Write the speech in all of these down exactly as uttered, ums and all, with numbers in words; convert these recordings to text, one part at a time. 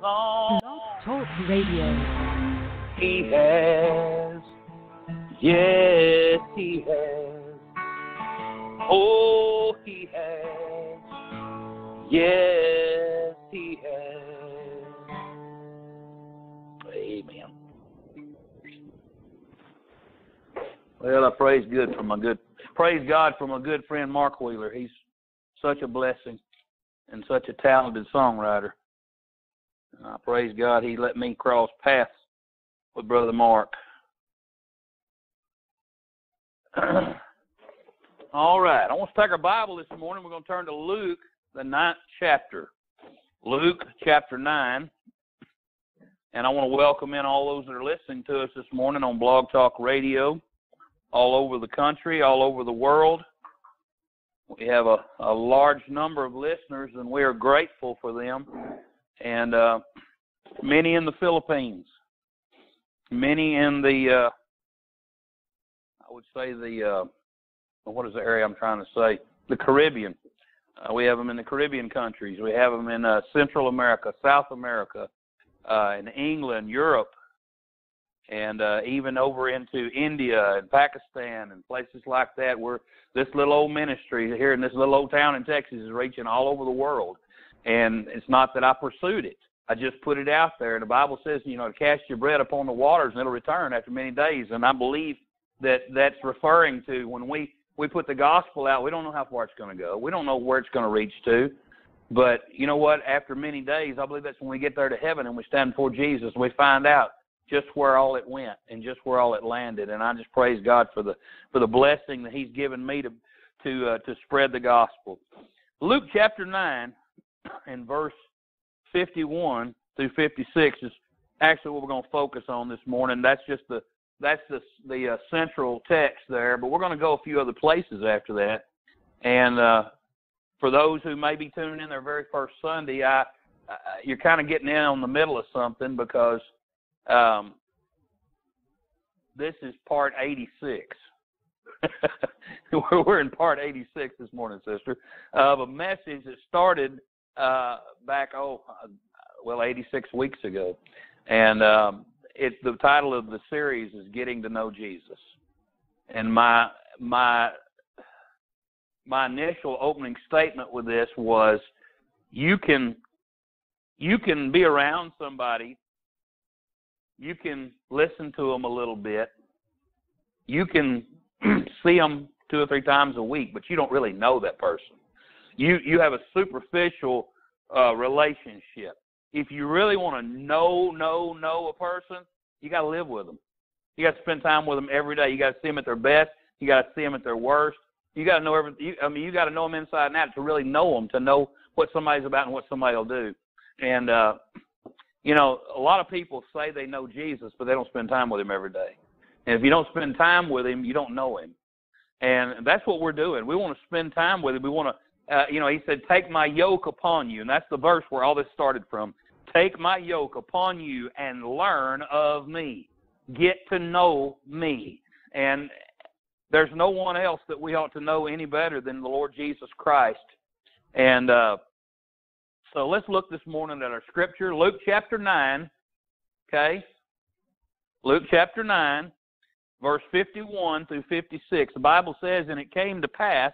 Blog Talk Radio. He has, yes, he has. Oh, he has, yes, he has. Amen. Well, I praise good from a good praise God from a good friend, Mark Wheeler. He's such a blessing and such a talented songwriter. And I praise God he let me cross paths with Brother Mark. All right, I want to take our Bible this morning. We're going to turn to Luke, the ninth chapter. Luke chapter nine. And I want to welcome in all those that are listening to us this morning on Blog Talk Radio, all over the country, all over the world. We have a, a large number of listeners, and we are grateful for them. And uh, many in the Philippines, many in the, uh, I would say the, uh, what is the area I'm trying to say? The Caribbean. Uh, we have them in the Caribbean countries. We have them in uh, Central America, South America, uh, in England, Europe, and uh, even over into India and Pakistan and places like that, where this little old ministry here in this little old town in Texas is reaching all over the world. And it's not that I pursued it. I just put it out there. And the Bible says, you know, to cast your bread upon the waters and it'll return after many days. And I believe that that's referring to when we, we put the gospel out, we don't know how far it's going to go. We don't know where it's going to reach to. But you know what? After many days, I believe that's when we get there to heaven and we stand before Jesus and we find out just where all it went and just where all it landed. And I just praise God for the for the blessing that he's given me to to uh, to spread the gospel. Luke chapter nine and verse fifty-one through fifty-six is actually what we're going to focus on this morning. That's just the that's the the uh, central text there, but we're going to go a few other places after that. And uh, for those who may be tuning in their very first Sunday, I, I you're kind of getting in on the middle of something, because Um, this is part eighty-six. We're in part eighty-six this morning, sister, of a message that started uh, back, oh, well, eighty-six weeks ago. And um, it's the title of the series is Getting to Know Jesus. And my my my initial opening statement with this was, you can you can be around somebody. You can listen to them a little bit. You can see them two or three times a week, but you don't really know that person. You you have a superficial uh, relationship. If you really want to know, know, know a person, you got to live with them. You got to spend time with them every day. You got to see them at their best. You got to see them at their worst. You got to know every. You, I mean, you got to know them inside and out to really know them, to know what somebody's about and what somebody will do. And uh, You know, a lot of people say they know Jesus, but they don't spend time with him every day. And if you don't spend time with him, you don't know him. And that's what we're doing. We want to spend time with him. We want to, uh, you know, he said, take my yoke upon you. And that's the verse where all this started from. Take my yoke upon you and learn of me. Get to know me. And there's no one else that we ought to know any better than the Lord Jesus Christ. And, uh, So let's look this morning at our scripture, Luke chapter nine, okay? Luke chapter nine, verse fifty-one through fifty-six. The Bible says, and it came to pass,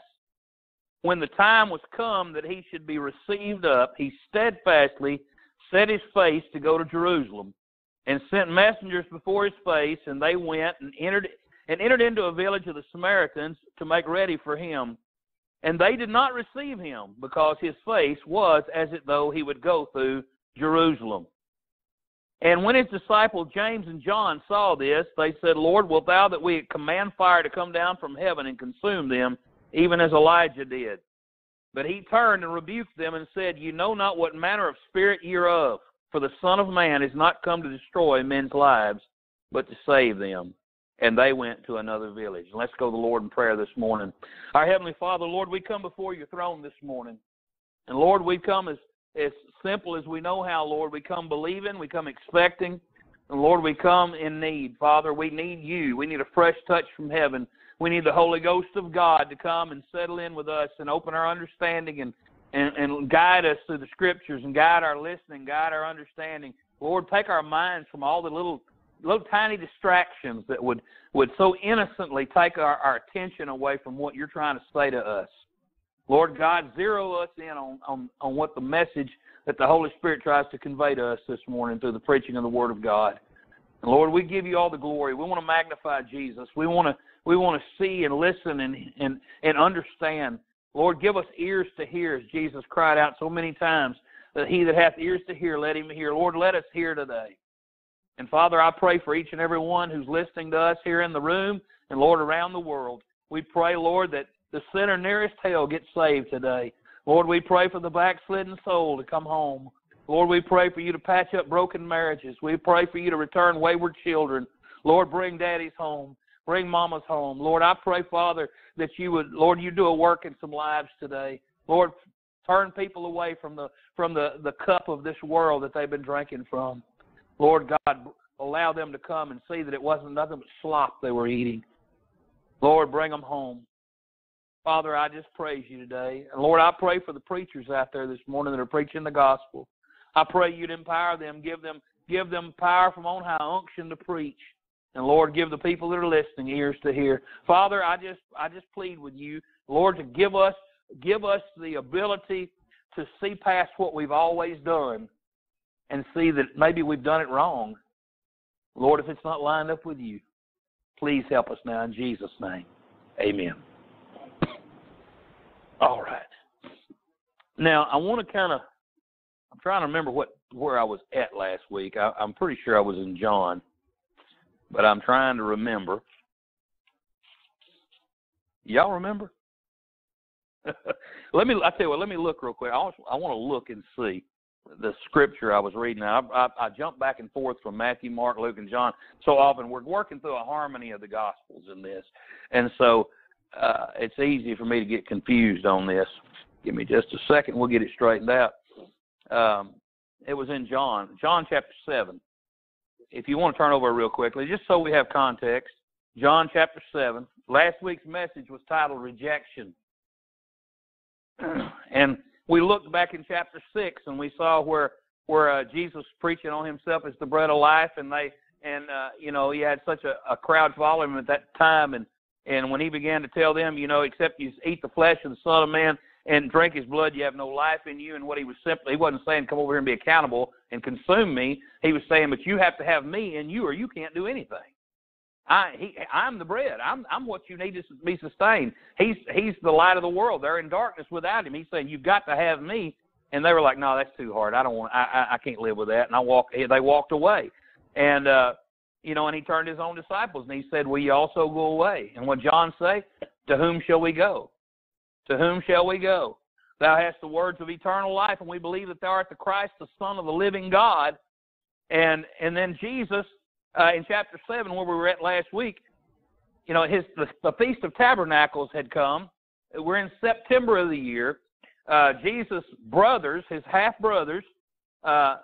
when the time was come that he should be received up, he steadfastly set his face to go to Jerusalem, and sent messengers before his face, and they went and entered and entered into a village of the Samaritans to make ready for him. And they did not receive him, because his face was as it though he would go through Jerusalem. And when his disciples James and John saw this, they said, Lord, wilt thou that we command fire to come down from heaven and consume them, even as Elijah did? But he turned and rebuked them and said, you know not what manner of spirit ye are of, for the Son of Man is not come to destroy men's lives, but to save them. And they went to another village. Let's go to the Lord in prayer this morning. Our Heavenly Father, Lord, we come before your throne this morning. And, Lord, we come as, as simple as we know how, Lord. We come believing. We come expecting. And, Lord, we come in need. Father, we need you. We need a fresh touch from heaven. We need the Holy Ghost of God to come and settle in with us and open our understanding and, and, and guide us through the scriptures and guide our listening, guide our understanding. Lord, take our minds from all the little little tiny distractions that would, would so innocently take our, our attention away from what you're trying to say to us. Lord God, zero us in on, on, on what the message that the Holy Spirit tries to convey to us this morning through the preaching of the Word of God. And Lord, we give you all the glory. We want to magnify Jesus. We want to we want to see and listen and, and, and understand. Lord, give us ears to hear, as Jesus cried out so many times, that he that hath ears to hear, let him hear. Lord, let us hear today. And Father, I pray for each and every one who's listening to us here in the room and, Lord, around the world. We pray, Lord, that the sinner nearest hell gets saved today. Lord, we pray for the backslidden soul to come home. Lord, we pray for you to patch up broken marriages. We pray for you to return wayward children. Lord, bring daddies home. Bring mamas home. Lord, I pray, Father, that you would, Lord, you do a work in some lives today. Lord, turn people away from the from the, the cup of this world that they've been drinking from. Lord God, allow them to come and see that it wasn't nothing but slop they were eating. Lord, bring them home. Father, I just praise you today. And Lord, I pray for the preachers out there this morning that are preaching the gospel. I pray you'd empower them, give them give them power from on high, unction to preach. And Lord, give the people that are listening ears to hear. Father, I just I just plead with you, Lord, to give us give us the ability to see past what we've always done and see that maybe we've done it wrong. Lord, if it's not lined up with you, please help us now in Jesus' name. Amen. All right. Now, I want to kind of, I'm trying to remember what where I was at last week. I, I'm pretty sure I was in John, but I'm trying to remember. Y'all remember? Let me, I tell you what, let me look real quick. I want, I want to look and see the scripture I was reading. I, I, I jump back and forth from Matthew, Mark, Luke, and John. So often we're working through a harmony of the Gospels in this. And so uh, it's easy for me to get confused on this. Give me just a second. We'll get it straightened out. Um, it was in John, John chapter seven. If you want to turn over real quickly, just so we have context, John chapter seven. Last week's message was titled Rejection. And we looked back in chapter six, and we saw where where uh, Jesus preaching on himself as the bread of life, and they and uh, you know he had such a, a crowd following him at that time, and and when he began to tell them, you know, except you eat the flesh of the Son of Man and drink his blood, you have no life in you. And what he was simply, he wasn't saying, come over here and be accountable and consume me. He was saying, but you have to have me in you, or you can't do anything. I, he, I'm the bread. I'm, I'm what you need to be sustained. He's, he's the light of the world. They're in darkness without him. He's saying, you've got to have me. And they were like, no, that's too hard. I don't want. I, I, I can't live with that. And I walk. They walked away. And uh, you know, and he turned his own disciples and he said, will you also go away? And what John say? To whom shall we go? To whom shall we go? Thou hast the words of eternal life, and we believe that thou art the Christ, the Son of the living God. And and then Jesus, uh, in chapter seven, where we were at last week, you know, his the, the Feast of Tabernacles had come. We're in September of the year. Uh, Jesus' brothers, his half-brothers, uh,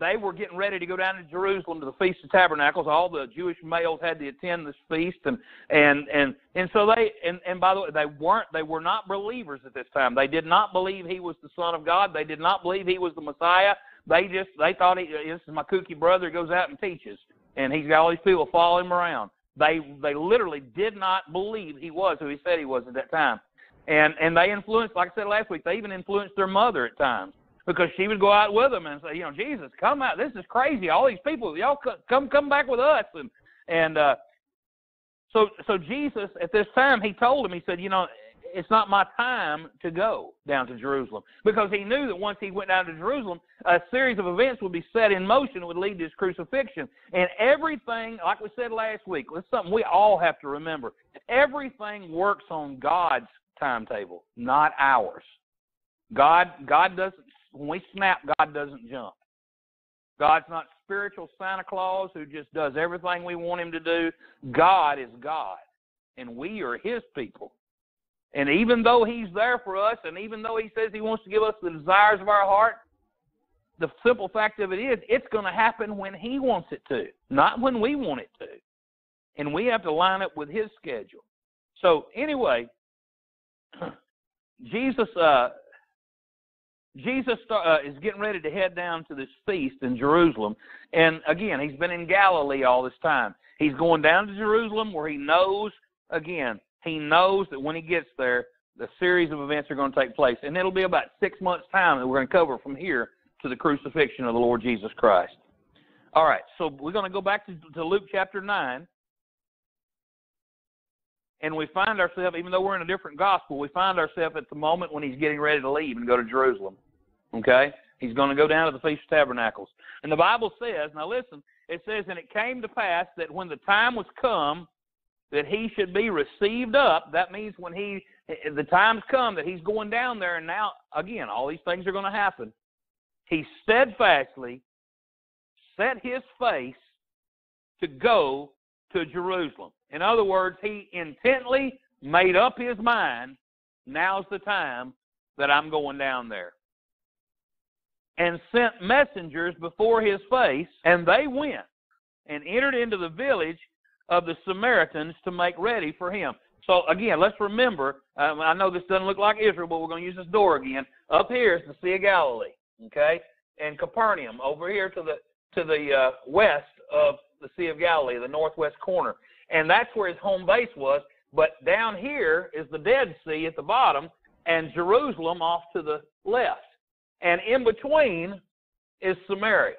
they were getting ready to go down to Jerusalem to the Feast of Tabernacles. All the Jewish males had to attend this feast, and and and, and so they and, and by the way, they weren't they were not believers at this time. They did not believe he was the Son of God. They did not believe he was the Messiah. They just they thought he, this is my kooky brother who goes out and teaches, and he's got all these people following him around. They they literally did not believe he was who he said he was at that time, and and they influenced, like I said last week, they even influenced their mother at times, because she would go out with them and say, you know, Jesus, come out. This is crazy. All these people, y'all come come back with us. And and uh, so so Jesus, at this time, he told him, he said, you know, it's not my time to go down to Jerusalem, because he knew that once he went down to Jerusalem, a series of events would be set in motion that would lead to his crucifixion. And everything, like we said last week, it's something we all have to remember. Everything works on God's timetable, not ours. God God doesn't. When we snap, God doesn't jump. God's not spiritual Santa Claus who just does everything we want him to do. God is God, and we are his people. And even though he's there for us, and even though he says he wants to give us the desires of our heart, the simple fact of it is, it's going to happen when he wants it to, not when we want it to. And we have to line up with his schedule. So anyway, Jesus... Uh, Jesus uh, is getting ready to head down to this feast in Jerusalem. And again, he's been in Galilee all this time. He's going down to Jerusalem where he knows, again, he knows that when he gets there, the series of events are going to take place. And it'll be about six months' time that we're going to cover from here to the crucifixion of the Lord Jesus Christ. All right, so we're going to go back to, to Luke chapter nine. And we find ourselves, even though we're in a different gospel, we find ourselves at the moment when he's getting ready to leave and go to Jerusalem. Okay? He's going to go down to the Feast of Tabernacles. And the Bible says, now listen, it says, and it came to pass that when the time was come that he should be received up, that means when he, the time's come that he's going down there, and now, again, all these things are going to happen. He steadfastly set his face to go to Jerusalem. In other words, he intently made up his mind, now's the time that I'm going down there. And sent messengers before his face, and they went and entered into the village of the Samaritans to make ready for him. So again, let's remember, um, I know this doesn't look like Israel, but we're going to use this door again. Up here is the Sea of Galilee, okay? And Capernaum, over here to the, to the uh, west of the Sea of Galilee, the northwest corner. And that's where his home base was. But down here is the Dead Sea at the bottom and Jerusalem off to the left. And in between is Samaria.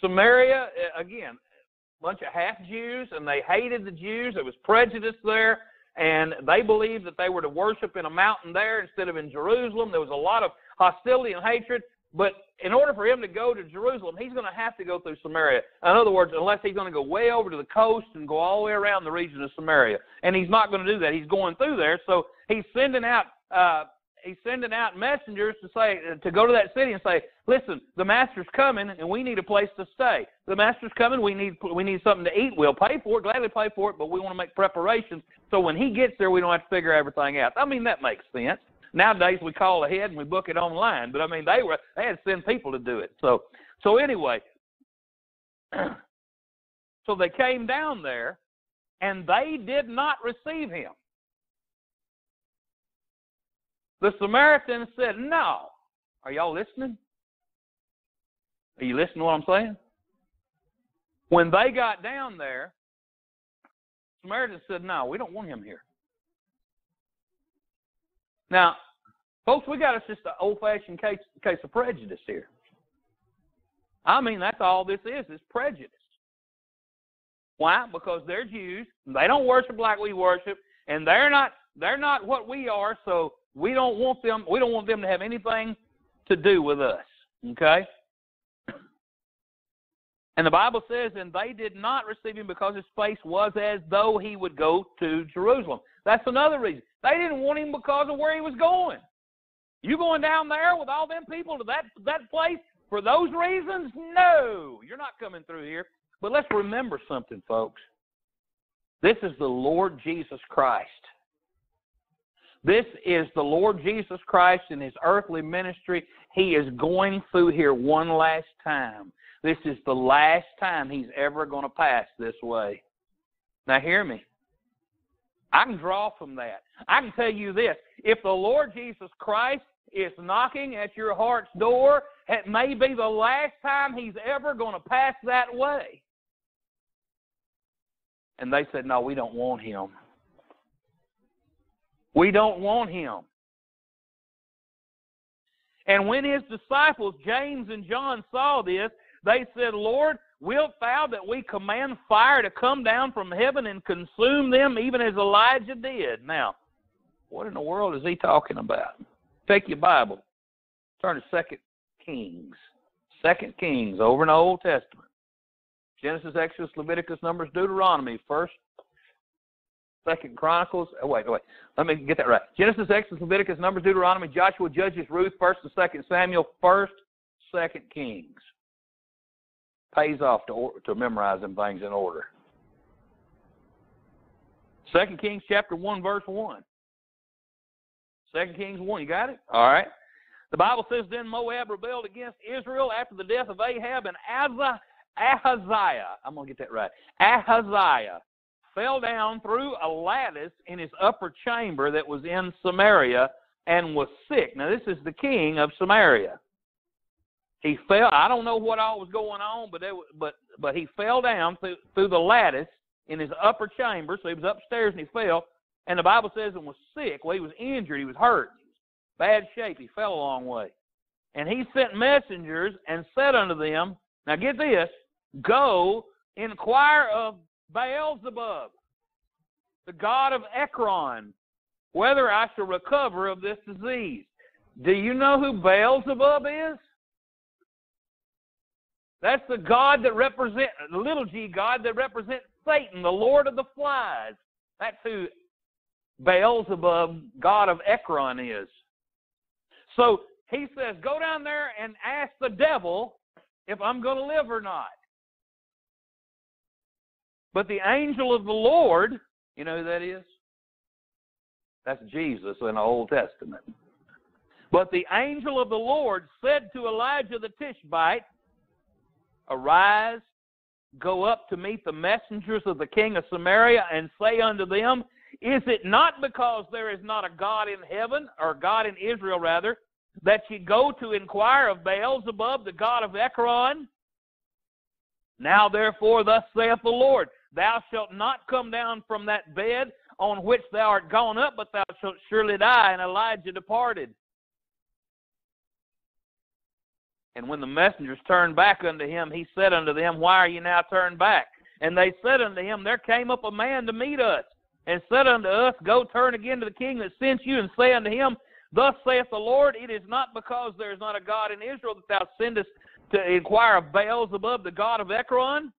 Samaria, again, a bunch of half-Jews, and they hated the Jews. There was prejudice there, and they believed that they were to worship in a mountain there instead of in Jerusalem. There was a lot of hostility and hatred. But in order for him to go to Jerusalem, he's going to have to go through Samaria. In other words, unless he's going to go way over to the coast and go all the way around the region of Samaria. And he's not going to do that. He's going through there. So he's sending out uh, he's sending out messengers to say to go to that city and say, listen, the master's coming, and we need a place to stay. The master's coming. We need we need something to eat. We'll pay for it, gladly pay for it, but we want to make preparations so when he gets there, we don't have to figure everything out. I mean, that makes sense. Nowadays, we call ahead and we book it online. But, I mean, they were they had to send people to do it. So, so anyway, so they came down there, and they did not receive him. The Samaritans said, no. Are y'all listening? Are you listening to what I'm saying? When they got down there, the Samaritans said, no, we don't want him here. Now, folks, we got us just an old-fashioned case, case of prejudice here. I mean, that's all this is, is prejudice. Why? Because they're Jews, they don't worship like we worship, and they're not they're not what we are, so we don't want them, we don't want them to have anything to do with us. Okay? And the Bible says, and they did not receive him because his face was as though he would go to Jerusalem. That's another reason. They didn't want him because of where he was going. You going down there with all them people to that, that place for those reasons? No, you're not coming through here. But let's remember something, folks. This is the Lord Jesus Christ. This is the Lord Jesus Christ in his earthly ministry. He is going through here one last time. This is the last time he's ever going to pass this way. Now hear me. I can draw from that. I can tell you this. If the Lord Jesus Christ is knocking at your heart's door, it may be the last time he's ever going to pass that way. And they said, no, we don't want him. We don't want him. And when his disciples, James and John, saw this, they said, Lord, wilt thou that we command fire to come down from heaven and consume them, even as Elijah did? Now, what in the world is he talking about? Take your Bible. Turn to Second Kings. Second Kings, over in the Old Testament. Genesis, Exodus, Leviticus, Numbers, Deuteronomy, First, Second Chronicles. Oh, wait, wait. Let me get that right. Genesis, Exodus, Leviticus, Numbers, Deuteronomy, Joshua, Judges, Ruth, First and Second Samuel, First, Second Kings. Pays off to, or, to memorize them things in order. Second Kings chapter one, verse one. Second Kings one, you got it? All right. The Bible says, then Moab rebelled against Israel after the death of Ahab, and Ahaziah, I'm going to get that right, Ahaziah fell down through a lattice in his upper chamber that was in Samaria and was sick. Now, this is the king of Samaria. He fell. I don't know what all was going on, but there was, but but he fell down through, through the lattice in his upper chamber. So he was upstairs and he fell. And the Bible says and was sick. Well, he was injured. He was hurt. He was in bad shape. He fell a long way. And he sent messengers and said unto them, now get this, go inquire of Beelzebub, the god of Ekron, whether I shall recover of this disease. Do you know who Beelzebub is? That's the god that represents, the little g god that represents Satan, the lord of the flies. That's who Beelzebub, god of Ekron, is. So he says, go down there and ask the devil if I'm going to live or not. But the angel of the Lord, you know who that is? That's Jesus in the Old Testament. But the angel of the Lord said to Elijah the Tishbite, arise, go up to meet the messengers of the king of Samaria, and say unto them, is it not because there is not a God in heaven, or God in Israel rather, that ye go to inquire of Beelzebub, the god of Ekron? Now therefore thus saith the Lord, thou shalt not come down from that bed on which thou art gone up, but thou shalt surely die. And Elijah departed. And when the messengers turned back unto him, he said unto them, why are ye now turned back? And they said unto him, there came up a man to meet us, and said unto us, go turn again to the king that sent you, and say unto him, thus saith the Lord, it is not because there is not a God in Israel that thou sendest to inquire of Beelzebub, the god of Ekron.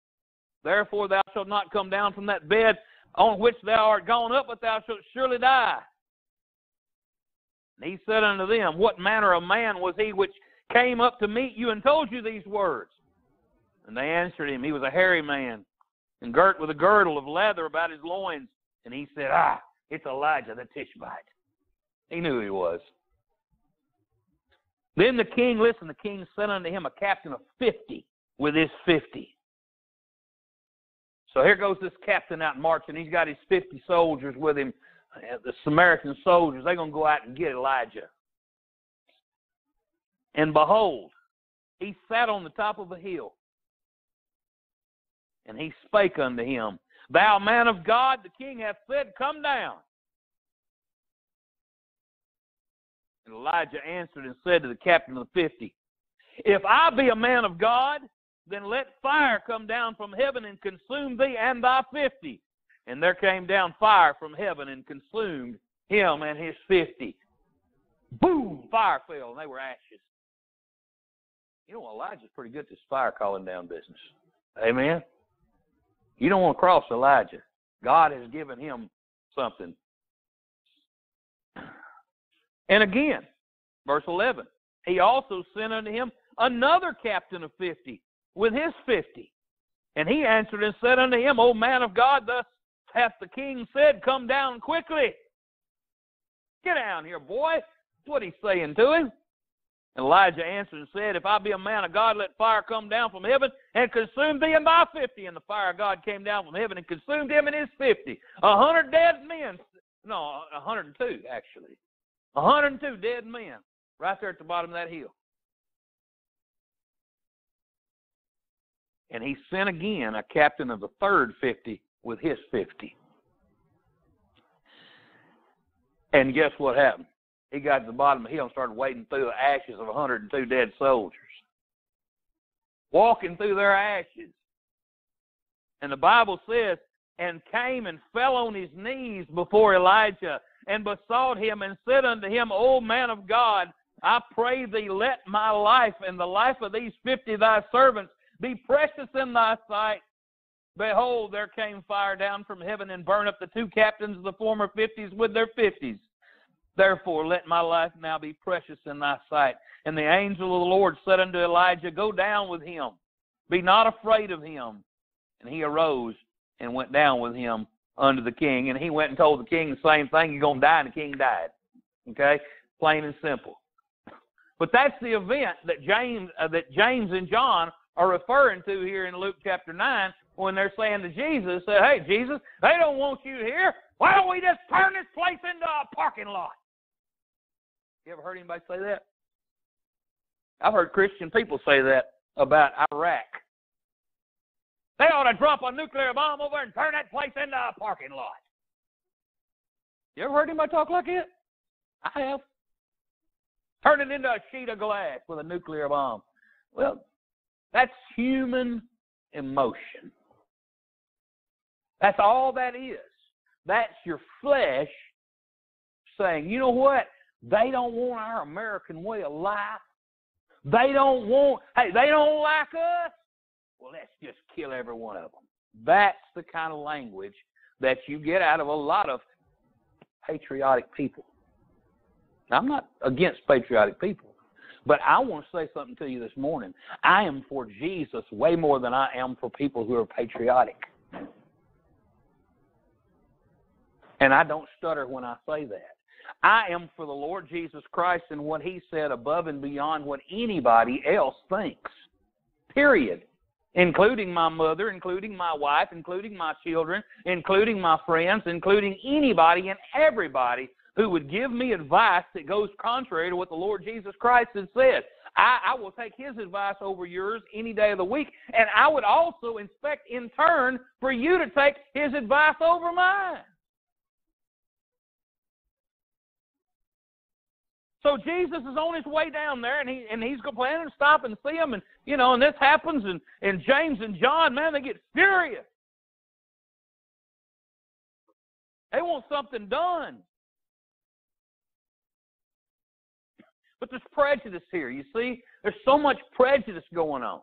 Therefore thou shalt not come down from that bed on which thou art gone up, but thou shalt surely die. And he said unto them, what manner of man was he which came up to meet you and told you these words? And they answered him, he was a hairy man, and girt with a girdle of leather about his loins. And he said, ah, it's Elijah the Tishbite. He knew he was. Then the king, listen, the king sent unto him a captain of fifty with his fifty. So here goes this captain out marching. He's got his fifty soldiers with him, the Samaritan soldiers. They're going to go out and get Elijah. And behold, he sat on the top of a hill, and he spake unto him, thou man of God, the king hath said, come down. And Elijah answered and said to the captain of the fifty, if I be a man of God, then let fire come down from heaven and consume thee and thy fifty. And there came down fire from heaven and consumed him and his fifty. Boom! Fire fell, and they were ashes. You know, Elijah's pretty good at this fire calling down business. Amen? You don't want to cross Elijah. God has given him something. And again, verse eleven, he also sent unto him another captain of fifty with his fifty. And he answered and said unto him, O man of God, thus hath the king said, come down quickly. Get down here, boy. That's what he's saying to him. And Elijah answered and said, if I be a man of God, let fire come down from heaven and consume thee and thy fifty. And the fire of God came down from heaven and consumed him and his fifty. A hundred dead men. No, a hundred and two, actually. one hundred two dead men right there at the bottom of that hill. And he sent again a captain of the third fifty with his fifty. And guess what happened? He got to the bottom of the hill and started wading through the ashes of one hundred two dead soldiers, walking through their ashes. And the Bible says, and came and fell on his knees before Elijah, and besought him, and said unto him, O man of God, I pray thee, let my life and the life of these fifty thy servants be precious in thy sight. Behold, there came fire down from heaven and burned up the two captains of the former fifties with their fifties. Therefore, let my life now be precious in thy sight. And the angel of the Lord said unto Elijah, go down with him, be not afraid of him. And he arose and went down with him unto the king, and he went and told the king the same thing. You're going to die, and the king died. Okay? Plain and simple. But that's the event that James uh, that James and John are referring to here in Luke chapter nine when they're saying to Jesus, hey, Jesus, they don't want you here. Why don't we just turn this place into a parking lot? You ever heard anybody say that? I've heard Christian people say that about Iraq. They ought to drop a nuclear bomb over and turn that place into a parking lot. You ever heard anybody talk like that? I have. Turn it into a sheet of glass with a nuclear bomb. Well, that's human emotion. That's all that is. That's your flesh saying, you know what? They don't want our American way of life. They don't want, hey, they don't like us. Well, let's just kill every one of them. That's the kind of language that you get out of a lot of patriotic people. Now, I'm not against patriotic people, but I want to say something to you this morning. I am for Jesus way more than I am for people who are patriotic. And I don't stutter when I say that. I am for the Lord Jesus Christ and what he said above and beyond what anybody else thinks, period, including my mother, including my wife, including my children, including my friends, including anybody and everybody who would give me advice that goes contrary to what the Lord Jesus Christ has said. I, I will take his advice over yours any day of the week, and I would also expect in turn for you to take his advice over mine. So Jesus is on his way down there, and he and he's planning to stop and see him, and you know, and this happens, and, and James and John, man, they get furious. They want something done. But there's prejudice here, you see? There's so much prejudice going on.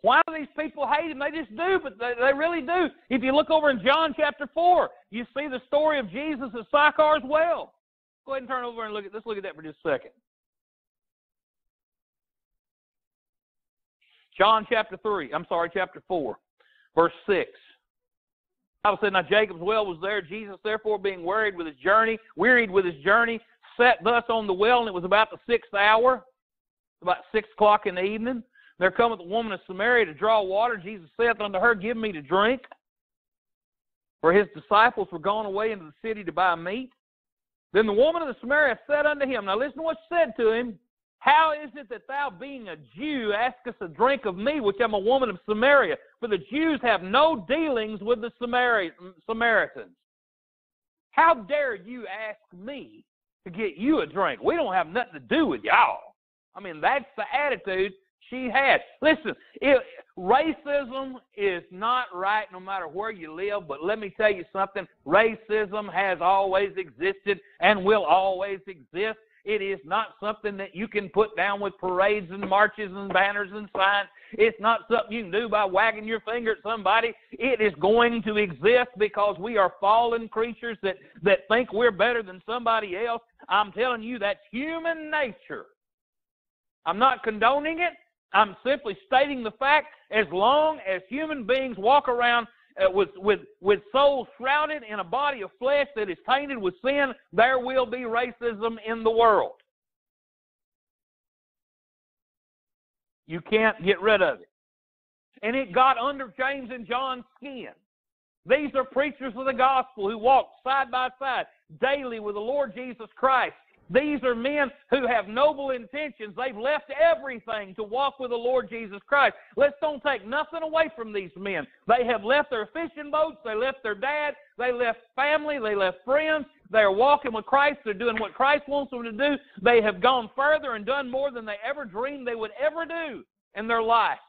Why do these people hate him? They just do, but they, they really do. If you look over in John chapter four, you see the story of Jesus at Sychar's well. Go ahead and turn over and look at, let's look at that for just a second. John chapter three, I'm sorry, chapter four, verse six. The Bible said, now Jacob's well was there. Jesus, therefore, being wearied with his journey, wearied with his journey, sat thus on the well, and it was about the sixth hour, about six o'clock in the evening. There cometh a woman of Samaria to draw water. Jesus saith unto her, give me to drink. For his disciples were gone away into the city to buy meat. Then the woman of the Samaria said unto him, now listen to what she said to him, how is it that thou, being a Jew, askest a drink of me, which am a woman of Samaria? For the Jews have no dealings with the Samaritans. How dare you ask me to get you a drink? We don't have nothing to do with y'all. I mean, that's the attitude she had. Listen, it, racism is not right no matter where you live, but let me tell you something. Racism has always existed and will always exist. It is not something that you can put down with parades and marches and banners and signs. It's not something you can do by wagging your finger at somebody. It is going to exist because we are fallen creatures that, that think we're better than somebody else. I'm telling you, that's human nature. I'm not condoning it. I'm simply stating the fact, as long as human beings walk around Uh, with, with, with souls shrouded in a body of flesh that is tainted with sin, there will be racism in the world. You can't get rid of it. And it got under James and John's skin. These are preachers of the gospel who walk side by side daily with the Lord Jesus Christ. These are men who have noble intentions. They've left everything to walk with the Lord Jesus Christ. Let's don't take nothing away from these men. They have left their fishing boats. They left their dad. They left family. They left friends. They are walking with Christ. They're doing what Christ wants them to do. They have gone further and done more than they ever dreamed they would ever do in their life.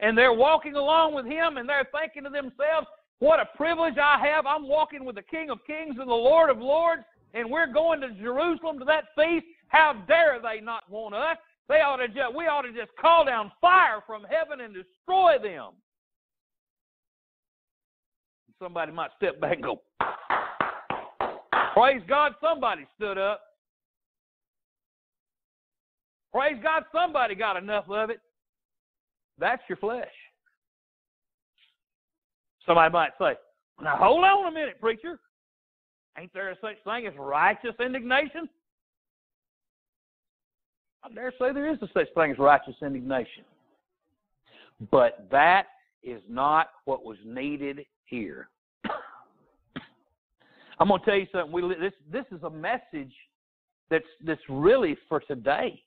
And they're walking along with him, and they're thinking to themselves, what a privilege I have. I'm walking with the King of Kings and the Lord of Lords. And we're going to Jerusalem to that feast. How dare they not want us? They ought to just, we ought to just call down fire from heaven and destroy them. And somebody might step back and go, praise God, somebody stood up. Praise God, somebody got enough of it. That's your flesh. Somebody might say, now hold on a minute, preacher. Ain't there such thing as righteous indignation? I dare say there is a such thing as righteous indignation. But that is not what was needed here. I'm going to tell you something. We, this, this is a message that's, that's really for today.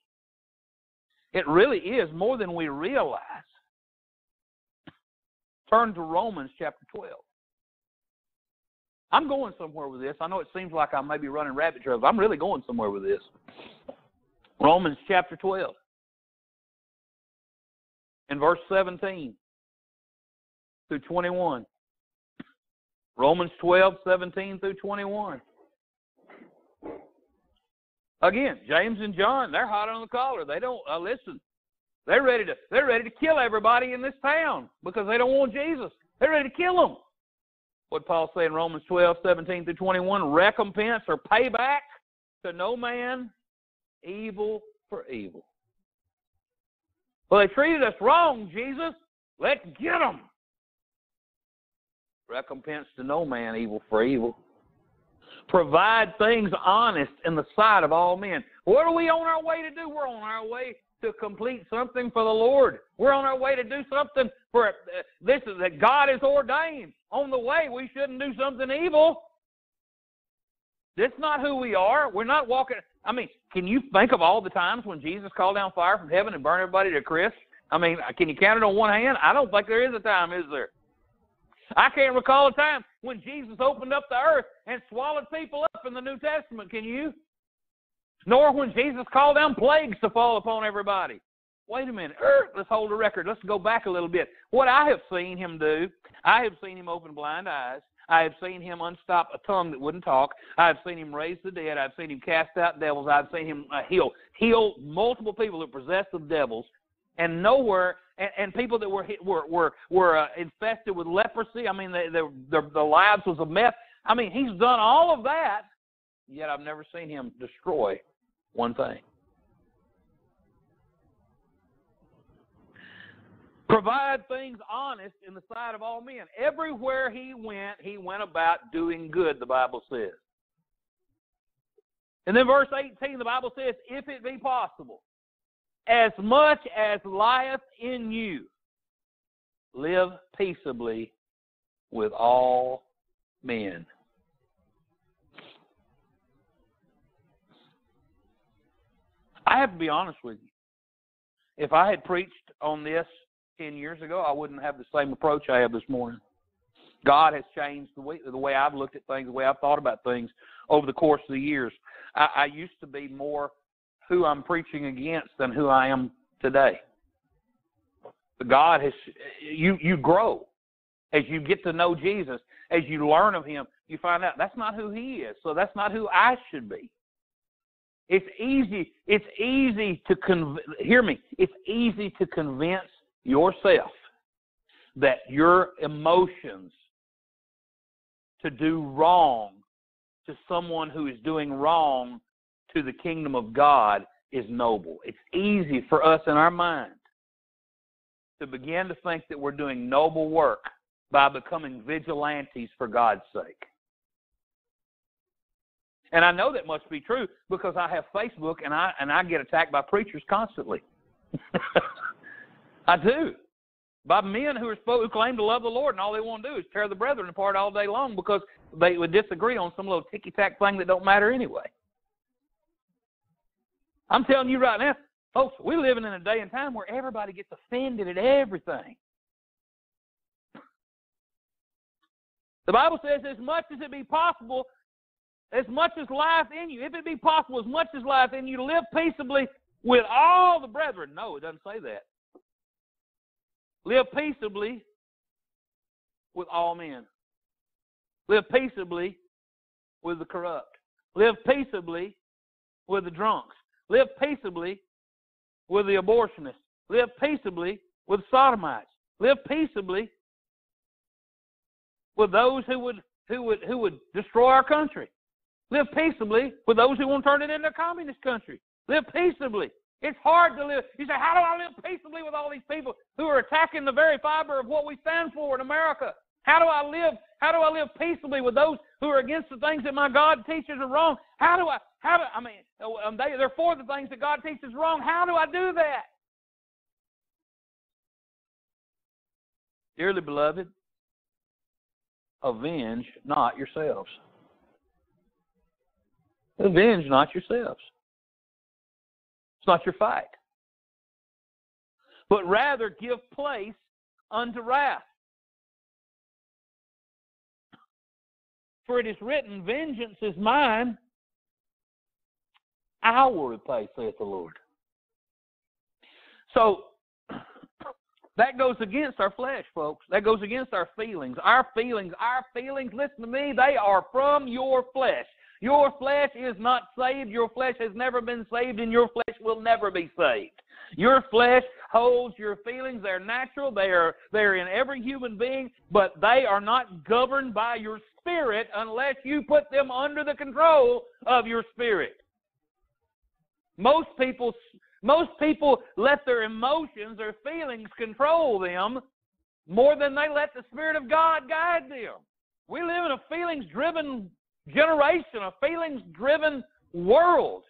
It really is more than we realize. Turn to Romans chapter twelve. I'm going somewhere with this. I know it seems like I may be running rabbit trails, but I'm really going somewhere with this. Romans chapter twelve and verse seventeen through twenty-one. Romans twelve, seventeen through twenty-one. Again, James and John, they're hot on the collar. They don't uh, listen. They're ready to they're ready to kill everybody in this town because they don't want Jesus. They're ready to kill him. What Paul said in Romans twelve, seventeen through twenty-one, recompense or payback to no man, evil for evil. Well, they treated us wrong, Jesus. Let's get them. Recompense to no man, evil for evil. Provide things honest in the sight of all men. What are we on our way to do? We're on our way to complete something for the Lord. We're on our way to do something for uh, this is that God has ordained. On the way, we shouldn't do something evil. That's not who we are. We're not walking. I mean, can you think of all the times when Jesus called down fire from heaven and burned everybody to crisp? I mean, can you count it on one hand? I don't think there is a time, is there? I can't recall a time when Jesus opened up the earth and swallowed people up in the New Testament, can you? Nor when Jesus called down plagues to fall upon everybody. Wait a minute. Er, let's hold the record. Let's go back a little bit. What I have seen him do, I have seen him open blind eyes. I have seen him unstop a tongue that wouldn't talk. I have seen him raise the dead. I've seen him cast out devils. I've seen him uh, heal, heal multiple people who possessed the devils. And nowhere, and, and people that were hit, were were were uh, infested with leprosy. I mean, they, they, their their lives was a mess. I mean, he's done all of that, yet I've never seen him destroy one thing. Provide things honest in the sight of all men. Everywhere he went, he went about doing good, the Bible says. And then verse eighteen, the Bible says, if it be possible, as much as lieth in you, live peaceably with all men. I have to be honest with you. If I had preached on this ten years ago, I wouldn't have the same approach I have this morning. God has changed the way, the way I've looked at things, the way I've thought about things over the course of the years. I, I used to be more who I'm preaching against than who I am today. But God has, you, you grow as you get to know Jesus, as you learn of him, you find out that's not who he is, so that's not who I should be. It's easy, it's easy to, conv- hear me, it's easy to convince yourself that your emotions to do wrong to someone who is doing wrong to the kingdom of God is noble. It's easy for us in our mind to begin to think that we're doing noble work by becoming vigilantes for God's sake. And I know that must be true because I have Facebook and I and I get attacked by preachers constantly. I do. By men who are who claim to love the Lord and all they want to do is tear the brethren apart all day long because they would disagree on some little ticky-tack thing that don't matter anyway. I'm telling you right now, folks, we're living in a day and time where everybody gets offended at everything. The Bible says, as much as it be possible, as much as life in you, if it be possible, as much as life in you, live peaceably with all the brethren. No, it doesn't say that. Live peaceably with all men. Live peaceably with the corrupt. Live peaceably with the drunks. Live peaceably with the abortionists. Live peaceably with sodomites. Live peaceably with those who would who would who would destroy our country. Live peaceably with those who want to turn it into a communist country. Live peaceably. It's hard to live. You say, how do I live peaceably with all these people who are attacking the very fiber of what we stand for in America? How do I live? How do I live peaceably with those who are against the things that my God teaches are wrong? How do I? How do I mean? They, they're for the things that God teaches wrong. How do I do that? Dearly beloved, avenge not yourselves. Avenge not yourselves. It's not your fight. But rather give place unto wrath. For it is written, vengeance is mine, I will repay, saith the Lord. So that goes against our flesh, folks. That goes against our feelings. Our feelings, our feelings, listen to me, they are from your flesh. Your flesh is not saved. Your flesh has never been saved, and your flesh will never be saved. Your flesh holds your feelings. They're natural. They are, they're in every human being, but they are not governed by your spirit unless you put them under the control of your spirit. Most people... Most people let their emotions or feelings control them more than they let the Spirit of God guide them. We live in a feelings-driven generation, a feelings-driven world.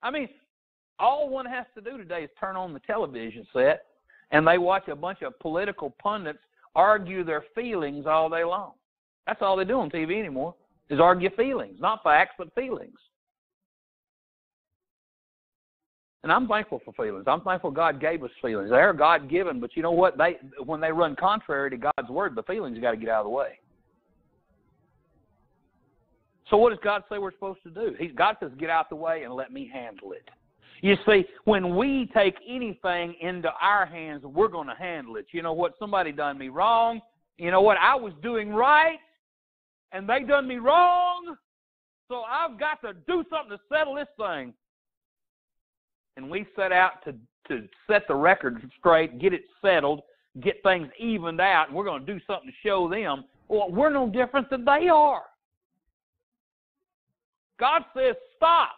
I mean, all one has to do today is turn on the television set, and they watch a bunch of political pundits argue their feelings all day long. That's all they do on T V anymore, is argue feelings, not facts, but feelings. And I'm thankful for feelings. I'm thankful God gave us feelings. They're God-given, but you know what? They, when they run contrary to God's word, the feelings got to get out of the way. So what does God say we're supposed to do? He, God says, get out the way and let me handle it. You see, when we take anything into our hands, we're going to handle it. You know what? Somebody done me wrong. You know what? I was doing right, and they done me wrong, so I've got to do something to settle this thing. And we set out to, to set the record straight, get it settled, get things evened out, and we're going to do something to show them, well, we're no different than they are. God says, stop.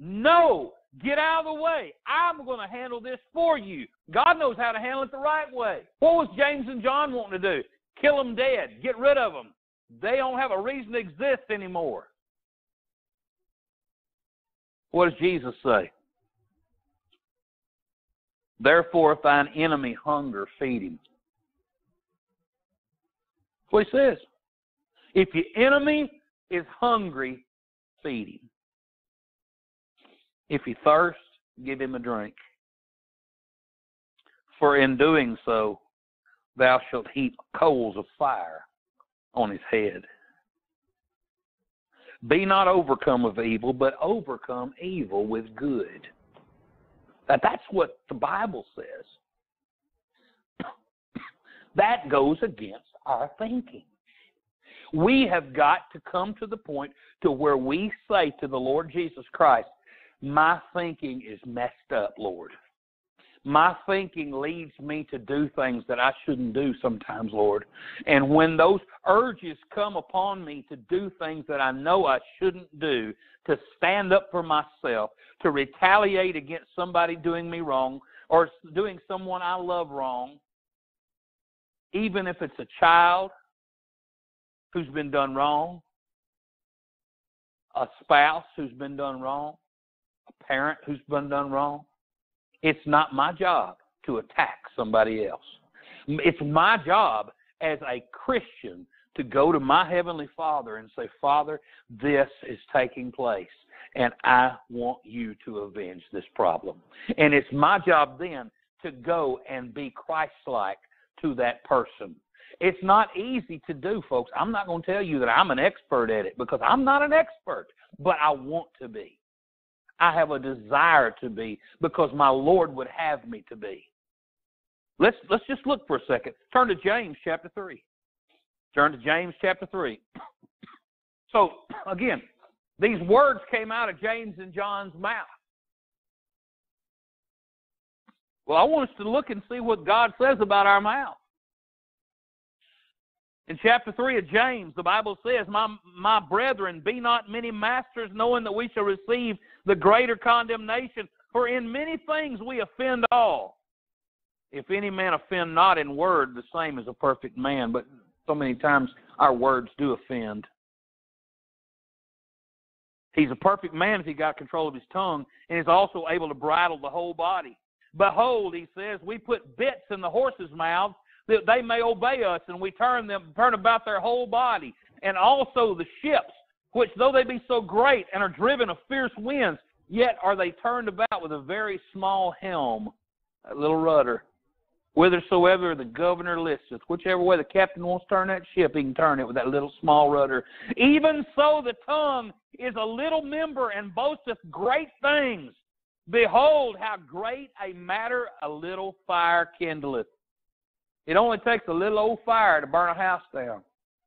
No. Get out of the way. I'm going to handle this for you. God knows how to handle it the right way. What was James and John wanting to do? Kill them dead. Get rid of them. They don't have a reason to exist anymore. What does Jesus say? Therefore, if thine enemy hunger, feed him. That's what he says. If your enemy is hungry, feed him. If he thirsts, give him a drink. For in doing so, thou shalt heap coals of fire on his head. Be not overcome of evil, but overcome evil with good. Now, that's what the Bible says. That goes against our thinking. We have got to come to the point to where we say to the Lord Jesus Christ, my thinking is messed up, Lord. My thinking leads me to do things that I shouldn't do sometimes, Lord. And when those urges come upon me to do things that I know I shouldn't do, to stand up for myself, to retaliate against somebody doing me wrong or doing someone I love wrong, even if it's a child who's been done wrong, a spouse who's been done wrong, a parent who's been done wrong, it's not my job to attack somebody else. It's my job as a Christian to go to my Heavenly Father and say, Father, this is taking place, and I want you to avenge this problem. And it's my job then to go and be Christ-like to that person. It's not easy to do, folks. I'm not going to tell you that I'm an expert at it because I'm not an expert, but I want to be. I have a desire to be because my Lord would have me to be. Let's, let's just look for a second. Turn to James chapter three. Turn to James chapter three. So, again, these words came out of James and John's mouth. Well, I want us to look and see what God says about our mouth. In chapter three of James, the Bible says, My, my brethren, be not many masters, knowing that we shall receive the greater condemnation. For in many things we offend all. If any man offend not in word, the same is a perfect man. But so many times our words do offend. He's a perfect man if he got control of his tongue, and is also able to bridle the whole body. Behold, he says, we put bits in the horses' mouths, that they may obey us, and we turn them turn about their whole body, and also the ships, which though they be so great and are driven of fierce winds, Yet are they turned about with a very small helm, a little rudder, whithersoever the governor listeth. Whichever way the captain wants to turn that ship, he can turn it with that little small rudder. Even so the tongue is a little member and boasteth great things. Behold, how great a matter a little fire kindleth. It only takes a little old fire to burn a house down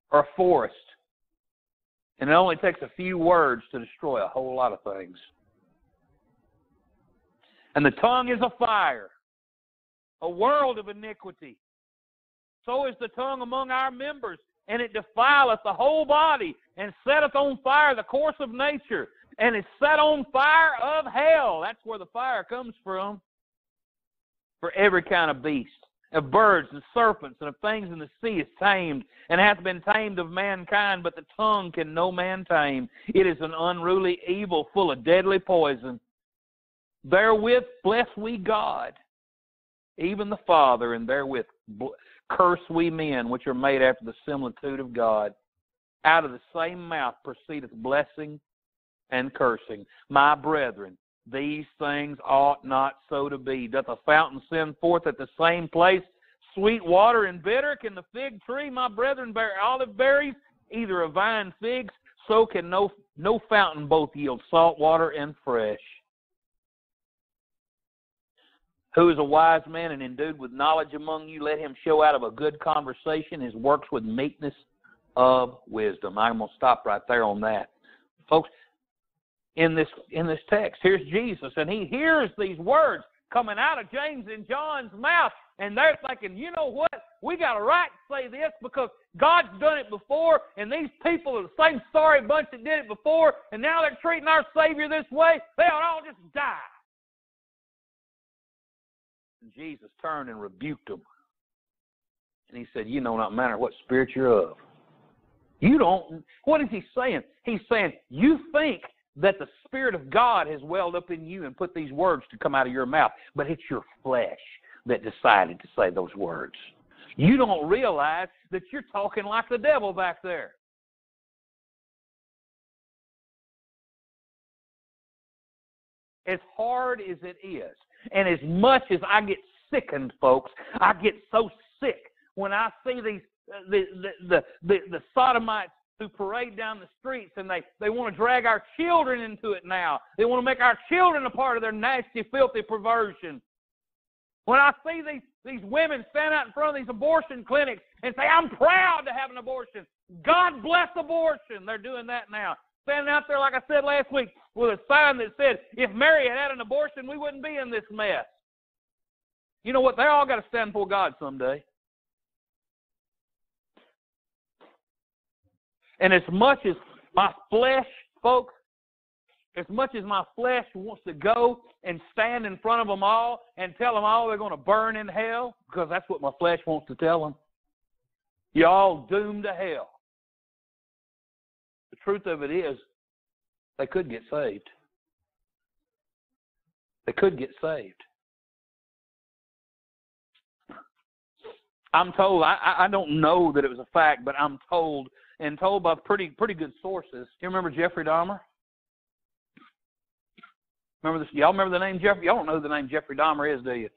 or a forest. And it only takes a few words to destroy a whole lot of things. And the tongue is a fire, a world of iniquity. So is the tongue among our members, and it defileth the whole body, and setteth on fire the course of nature, and is set on fire of hell. That's where the fire comes from. For every kind of beast, of birds and serpents and of things in the sea is tamed, and hath been tamed of mankind, but the tongue can no man tame. It is an unruly evil full of deadly poison. Therewith bless we God, even the Father, and therewith curse we men, which are made after the similitude of God. Out of the same mouth proceedeth blessing and cursing. My brethren, these things ought not so to be. Doth a fountain send forth at the same place sweet water and bitter? Can the fig tree, my brethren, bear olive berries, either a vine figs? So can no, no fountain both yield salt water and fresh. Who is a wise man and endued with knowledge among you? Let him show out of a good conversation his works with meekness of wisdom. I'm going to stop right there on that. Folks, In this in this text, here's Jesus, and he hears these words coming out of James and John's mouth, and they're thinking, you know what? We got a right to say this because God's done it before, and these people are the same sorry bunch that did it before, and now they're treating our Savior this way. They ought all just die. And Jesus turned and rebuked them, and he said, you know not matter what spirit you're of. You don't. What is he saying? He's saying, you think that the Spirit of God has welled up in you and put these words to come out of your mouth. But it's your flesh that decided to say those words. You don't realize that you're talking like the devil back there. As hard as it is, and as much as I get sickened, folks, I get so sick when I see these the the the, the, the sodomites who parade down the streets, and they, they want to drag our children into it now. They want to make our children a part of their nasty, filthy perversion. When I see these, these women stand out in front of these abortion clinics and say, I'm proud to have an abortion. God bless abortion. They're doing that now. Standing out there, like I said last week, with a sign that said, if Mary had had an abortion, we wouldn't be in this mess. You know what? They're all got to stand before God someday. And as much as my flesh, folks, as much as my flesh wants to go and stand in front of them all and tell them all they're going to burn in hell, because that's what my flesh wants to tell them, you're all doomed to hell. The truth of it is, they could get saved. They could get saved. I'm told, I, I don't know that it was a fact, but I'm told and told by pretty pretty good sources. You remember Jeffrey Dahmer? Remember this? Y'all remember the name Jeffrey? Y'all don't know who the name Jeffrey Dahmer is, do you?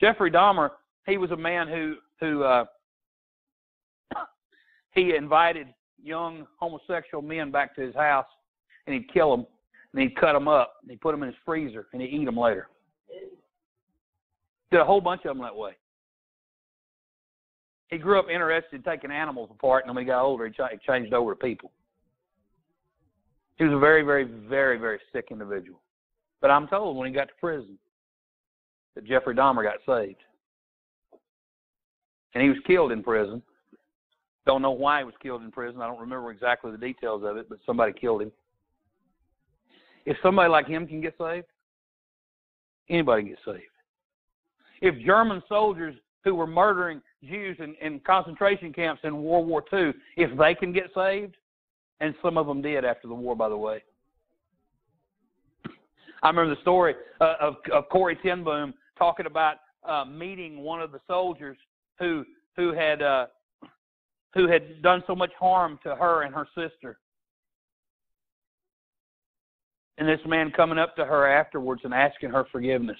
Jeffrey Dahmer, he was a man who who uh, he invited young homosexual men back to his house, and he'd kill them, and he'd cut them up, and he'd put them in his freezer, and he'd eat them later. Did a whole bunch of them that way. He grew up interested in taking animals apart, and then when he got older, he ch- changed over to people. He was a very, very, very, very sick individual. But I'm told when he got to prison that Jeffrey Dahmer got saved. And he was killed in prison. Don't know why he was killed in prison. I don't remember exactly the details of it, but somebody killed him. If somebody like him can get saved, anybody can get saved. If German soldiers who were murdering Jews in, in concentration camps in World War Two, if they can get saved, and some of them did after the war, by the way. I remember the story uh, of, of Corrie Ten Boom talking about uh, meeting one of the soldiers who who had uh, who had done so much harm to her and her sister. and this man coming up to her afterwards and asking her forgiveness.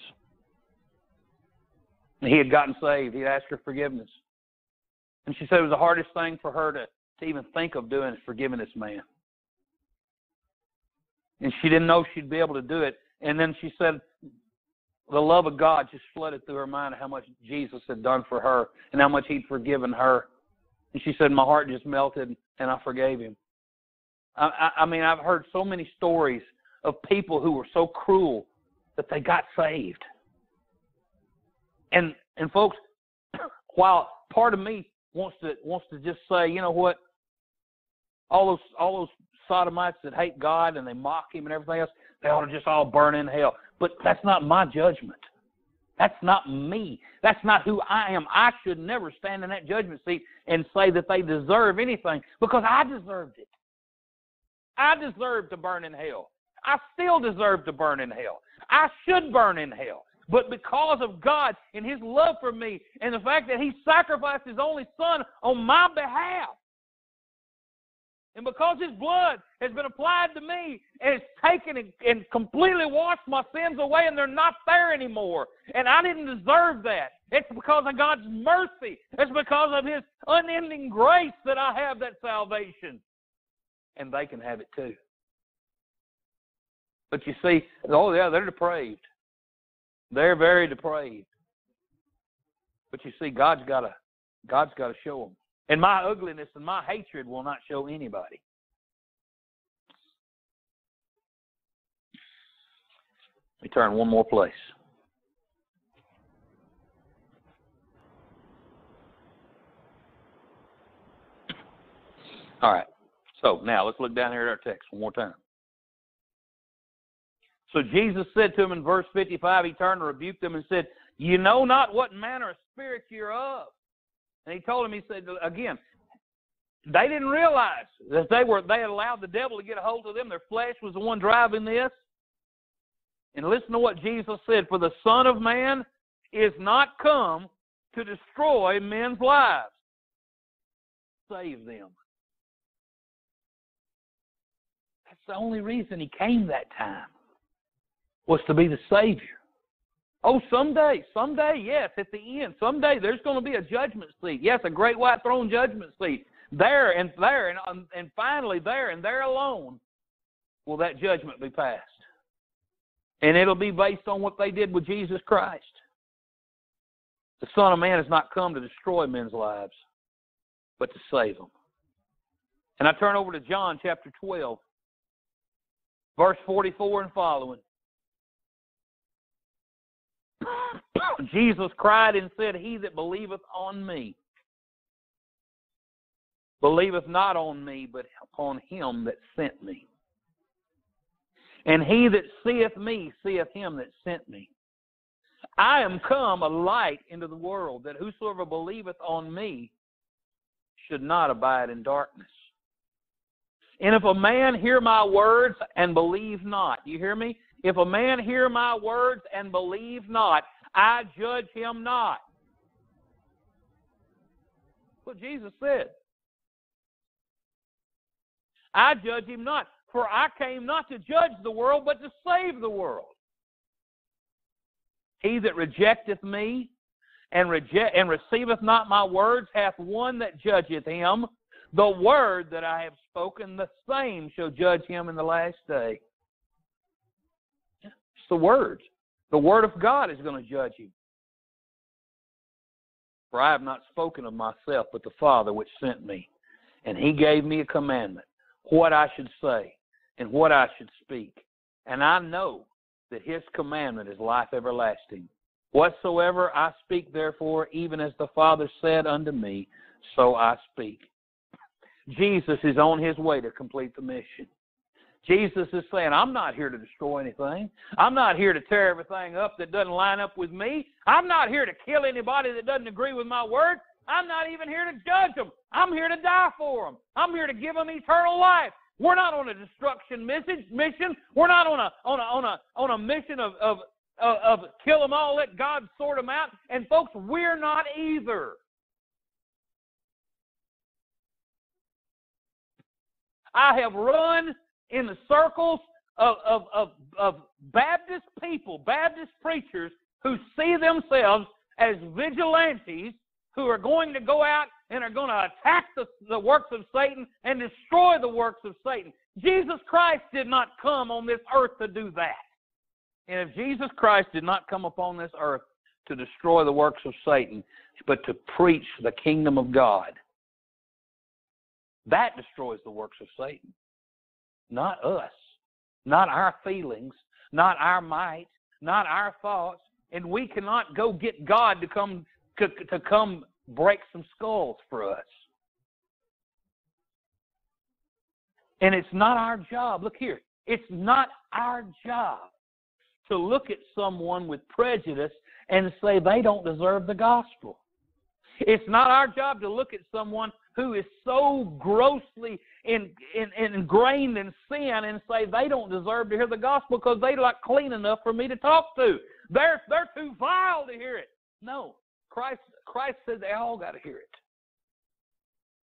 And he had gotten saved. He'd asked her forgiveness. And she said it was the hardest thing for her to, to even think of doing is forgiving this man. And she didn't know she'd be able to do it. And then she said the love of God just flooded through her mind of how much Jesus had done for her and how much he'd forgiven her. And she said, my heart just melted and I forgave him. I, I, I mean, I've heard so many stories of people who were so cruel that they got saved. And and folks, while part of me wants to wants to just say, you know what, all those all those sodomites that hate God and they mock him and everything else, they ought to just all burn in hell. But that's not my judgment. That's not me. That's not who I am. I should never stand in that judgment seat and say that they deserve anything because I deserved it. I deserve to burn in hell. I still deserve to burn in hell. I should burn in hell. But because of God and his love for me and the fact that he sacrificed his only son on my behalf, and because his blood has been applied to me and it's taken and, and completely washed my sins away and they're not there anymore, and I didn't deserve that. It's because of God's mercy. It's because of his unending grace that I have that salvation. And they can have it too. But you see, oh yeah, they're depraved. They're very depraved. But you see, God's got to, God's got to show them. And my ugliness and my hatred will not show anybody. Let me turn one more place. All right. So now let's look down here at our text one more time. So Jesus said to him in verse fifty-five, he turned and rebuked them and said, you know not what manner of spirit you're of. And he told him, he said, again, they didn't realize that they were they allowed the devil to get a hold of them. Their flesh was the one driving this. And listen to what Jesus said, for the Son of Man is not come to destroy men's lives. Save them. That's the only reason he came that time, was to be the Savior. Oh, someday, someday, yes, at the end, someday there's going to be a judgment seat. Yes, a great white throne judgment seat. There and there and, and finally there and there alone will that judgment be passed. And it'll be based on what they did with Jesus Christ. The Son of Man has not come to destroy men's lives, but to save them. And I turn over to John chapter twelve, verse forty-four and following. Jesus cried and said, he that believeth on me believeth not on me, but upon him that sent me. And he that seeth me seeth him that sent me. I am come a light into the world, that whosoever believeth on me should not abide in darkness. And if a man hear my words and believe not, you hear me? If a man hear my words and believe not, I judge him not. What Jesus said. I judge him not, for I came not to judge the world, but to save the world. He that rejecteth me and, reject, and receiveth not my words hath one that judgeth him. The word that I have spoken, the same shall judge him in the last day. It's the word. The word of God is going to judge you. For I have not spoken of myself, but the Father which sent me. And he gave me a commandment, what I should say and what I should speak. And I know that his commandment is life everlasting. Whatsoever I speak, therefore, even as the Father said unto me, so I speak. Jesus is on his way to complete the mission. Jesus is saying, I'm not here to destroy anything. I'm not here to tear everything up that doesn't line up with me. I'm not here to kill anybody that doesn't agree with my word. I'm not even here to judge them. I'm here to die for them. I'm here to give them eternal life. We're not on a destruction mission. We're not on a on a on a on a mission of of of kill them all, let God sort them out. And folks, we're not either. I have run in the circles of, of, of, of Baptist people, Baptist preachers who see themselves as vigilantes who are going to go out and are going to attack the, the works of Satan and destroy the works of Satan. Jesus Christ did not come on this earth to do that. And if Jesus Christ did not come upon this earth to destroy the works of Satan, but to preach the kingdom of God, that destroys the works of Satan. Not us, not our feelings, not our might, not our thoughts, and we cannot go get God to come to, to come break some skulls for us. And it's not our job. Look here. It's not our job to look at someone with prejudice and say they don't deserve the gospel. It's not our job to look at someone who is so grossly in, in, in ingrained in sin and say they don't deserve to hear the gospel because they're not clean enough for me to talk to. They're, they're too vile to hear it. No, Christ, Christ said they all got to hear it.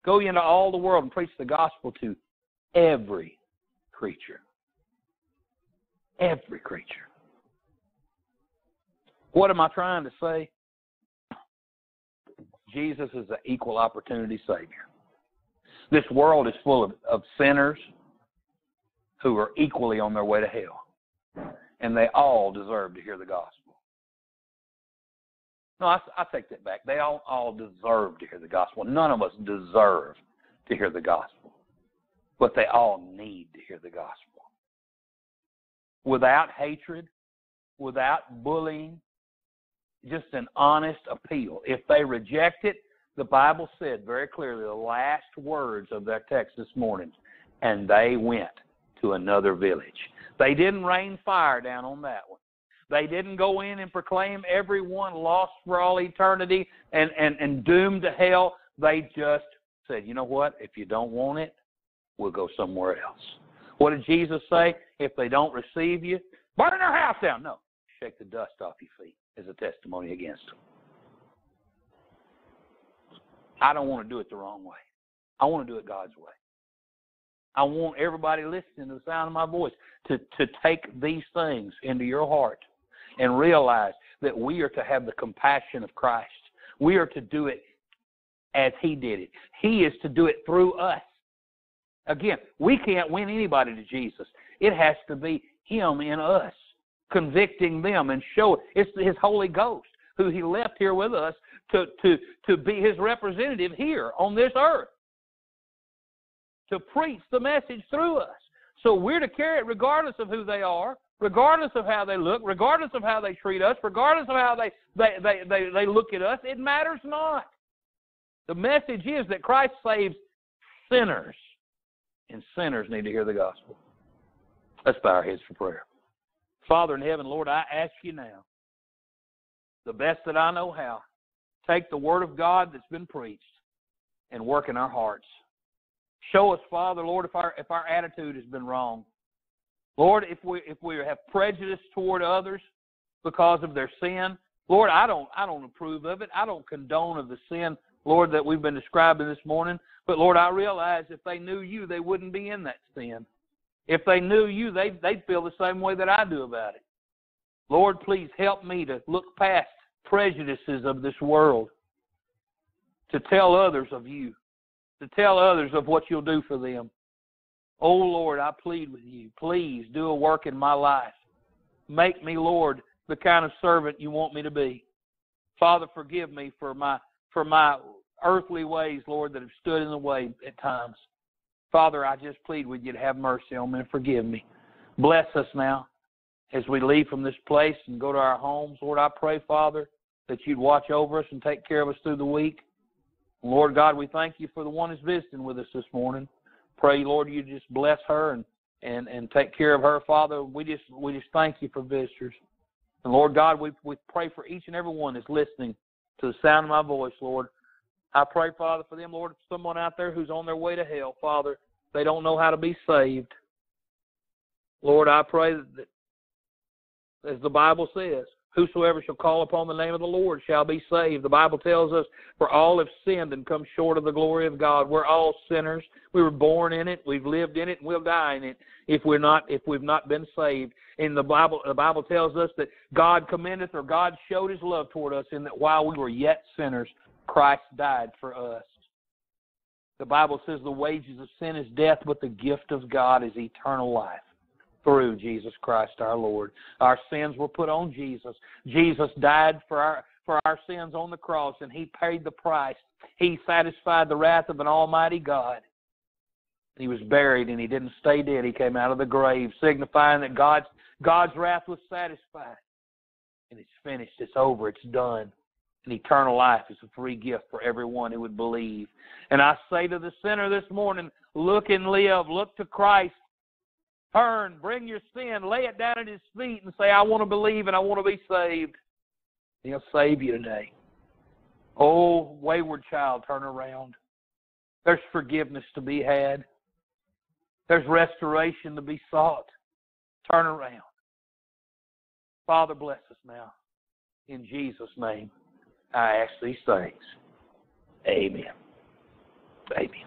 Go into all the world and preach the gospel to every creature. Every creature. What am I trying to say? Jesus is an equal opportunity Savior. This world is full of, of sinners who are equally on their way to hell, and they all deserve to hear the gospel. No, I, I take that back. They all, all deserve to hear the gospel. None of us deserve to hear the gospel, but they all need to hear the gospel. Without hatred, without bullying, just an honest appeal. If they reject it, the Bible said very clearly the last words of their text this morning, and they went to another village. They didn't rain fire down on that one. They didn't go in and proclaim everyone lost for all eternity and, and, and doomed to hell. They just said, you know what, if you don't want it, we'll go somewhere else. What did Jesus say? If they don't receive you, burn their house down. No, shake the dust off your feet as a testimony against them. I don't want to do it the wrong way. I want to do it God's way. I want everybody listening to the sound of my voice to, to take these things into your heart and realize that we are to have the compassion of Christ. We are to do it as He did it. He is to do it through us. Again, we can't win anybody to Jesus. It has to be Him in us, convicting them and showing. It's His Holy Ghost who He left here with us to, to, to be His representative here on this earth, to preach the message through us. So we're to carry it regardless of who they are, regardless of how they look, regardless of how they treat us, regardless of how they, they, they, they, they look at us. It matters not. The message is that Christ saves sinners, and sinners need to hear the gospel. Let's bow our heads for prayer. Father in heaven, Lord, I ask you now, the best that I know how, take the word of God that's been preached and work in our hearts. Show us, Father, Lord, if our if our attitude has been wrong. Lord, if we if we have prejudice toward others because of their sin, Lord, I don't I don't approve of it. I don't condone of the sin, Lord, that we've been describing this morning. But Lord, I realize if they knew you, they wouldn't be in that sin. If they knew you, they'd, they'd feel the same way that I do about it. Lord, please help me to look past prejudices of this world, to tell others of you, to tell others of what you'll do for them. Oh, Lord, I plead with you. Please do a work in my life. Make me, Lord, the kind of servant you want me to be. Father, forgive me for my, for my earthly ways, Lord, that have stood in the way at times. Father, I just plead with you to have mercy on me and forgive me. Bless us now as we leave from this place and go to our homes. Lord, I pray, Father, that you'd watch over us and take care of us through the week. Lord God, we thank you for the one who's visiting with us this morning. Pray, Lord, you just bless her and, and, and take care of her, Father. We just we just thank you for visitors. And Lord God, we, we pray for each and every one that's listening to the sound of my voice, Lord. I pray, Father, for them, Lord, if someone out there who's on their way to hell, Father, they don't know how to be saved. Lord, I pray that, as the Bible says, Whosoever shall call upon the name of the Lord shall be saved. The Bible tells us, for all have sinned and come short of the glory of God. We're all sinners. We were born in it. We've lived in it, and we'll die in it if we're not, if we've not been saved. And the Bible, the Bible tells us that God commendeth, or God showed his love toward us, in that while we were yet sinners, Christ died for us. The Bible says the wages of sin is death, but the gift of God is eternal life through Jesus Christ our Lord. Our sins were put on Jesus. Jesus died for our for our sins on the cross, and he paid the price. He satisfied the wrath of an almighty God. He was buried, and he didn't stay dead. He came out of the grave, signifying that God's God's wrath was satisfied. And it's finished. It's over. It's done. And eternal life is a free gift for everyone who would believe. And I say to the sinner this morning, look and live. Look to Christ. Turn, bring your sin, lay it down at his feet, and say, I want to believe and I want to be saved. He'll save you today. Oh, wayward child, turn around. There's forgiveness to be had. There's restoration to be sought. Turn around. Father, bless us now. In Jesus' name, I ask these things. Amen. Amen.